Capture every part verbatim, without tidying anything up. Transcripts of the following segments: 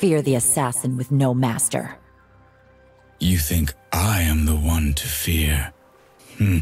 Fear the assassin with no master. You think I am the one to fear? Hmm.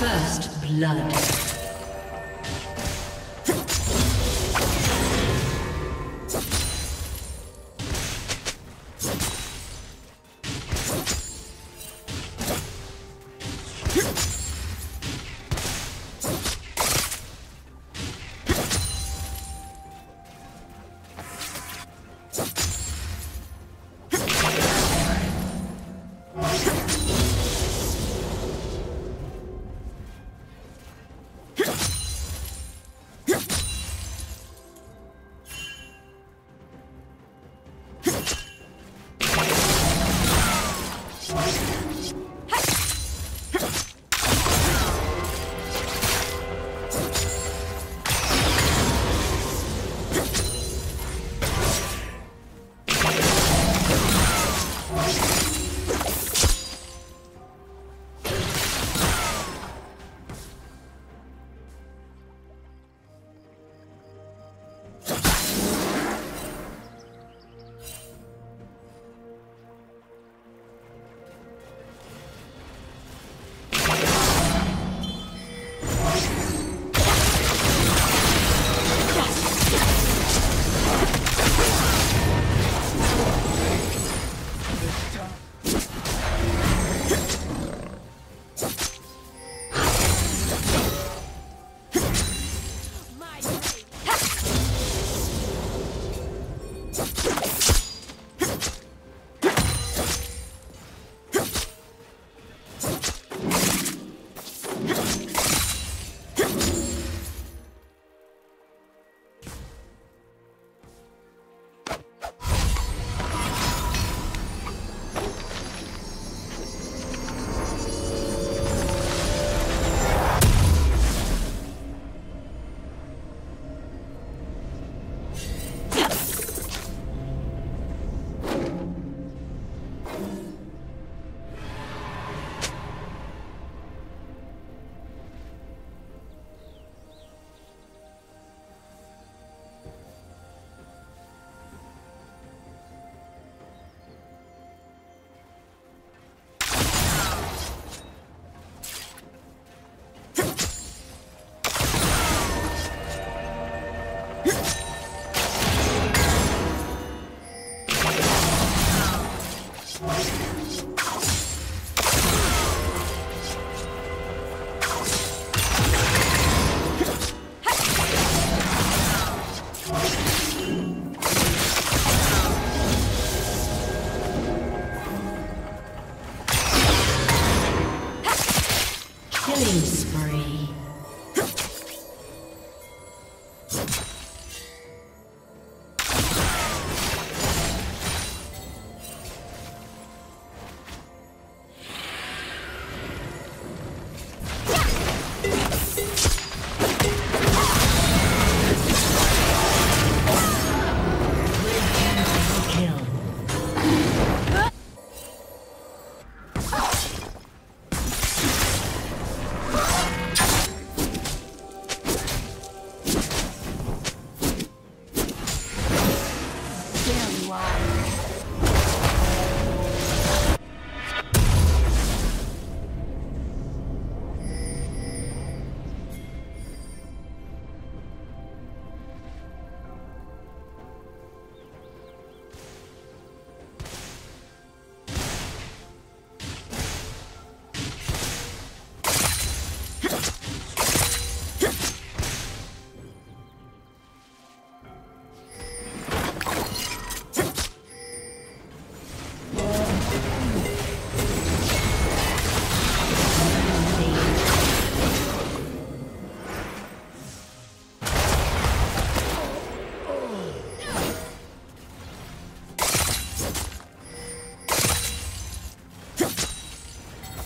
First blood.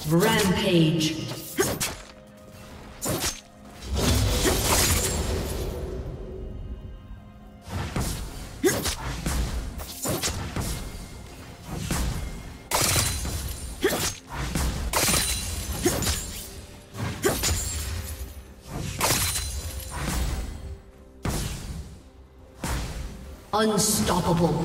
Rampage. Unstoppable.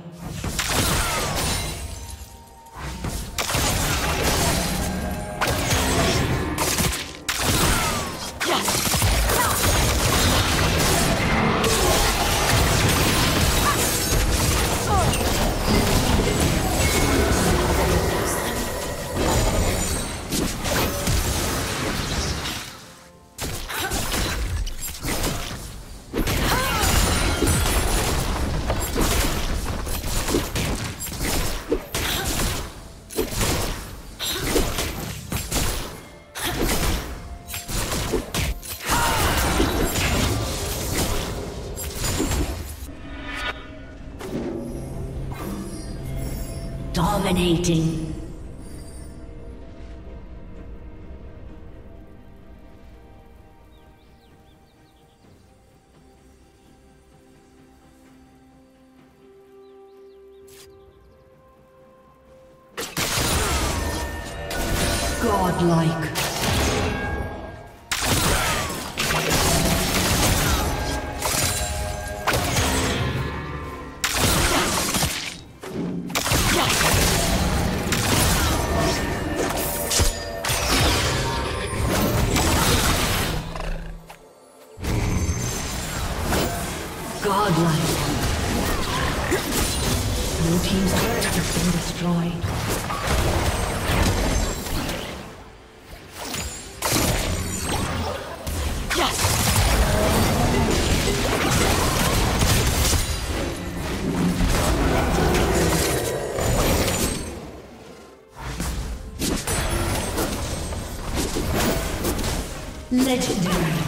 Dominating. Godlike. Legendary.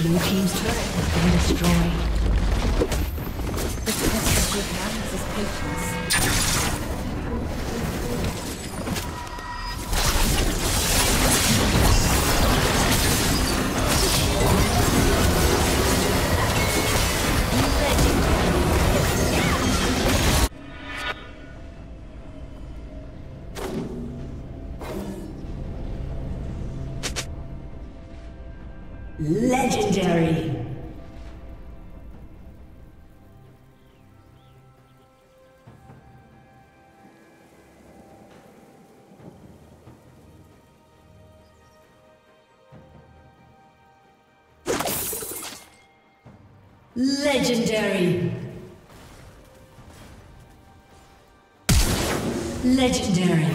Blue team's turret has been destroyed. The test of good manners is patience. Legendary. Legendary. Legendary.